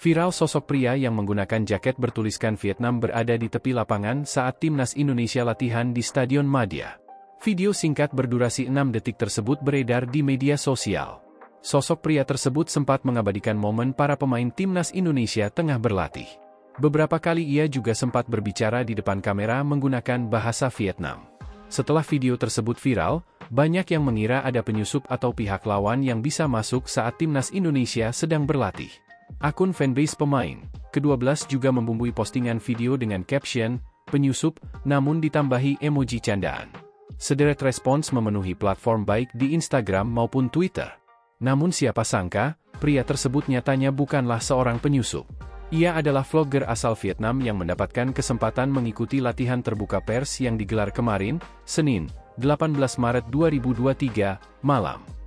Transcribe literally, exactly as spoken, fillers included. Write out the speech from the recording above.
Viral sosok pria yang menggunakan jaket bertuliskan Vietnam berada di tepi lapangan saat timnas Indonesia latihan di Stadion Madya. Video singkat berdurasi enam detik tersebut beredar di media sosial. Sosok pria tersebut sempat mengabadikan momen para pemain timnas Indonesia tengah berlatih. Beberapa kali ia juga sempat berbicara di depan kamera menggunakan bahasa Vietnam. Setelah video tersebut viral, banyak yang mengira ada penyusup atau pihak lawan yang bisa masuk saat timnas Indonesia sedang berlatih. Akun fanbase pemain kedua belas juga membumbui postingan video dengan caption, "Penyusup," namun ditambahi emoji candaan. Sederet respons memenuhi platform baik di Instagram maupun Twitter. Namun siapa sangka, pria tersebut nyatanya bukanlah seorang penyusup. Ia adalah vlogger asal Vietnam yang mendapatkan kesempatan mengikuti latihan terbuka pers yang digelar kemarin, Senin, delapan belas Maret dua ribu dua puluh tiga, malam.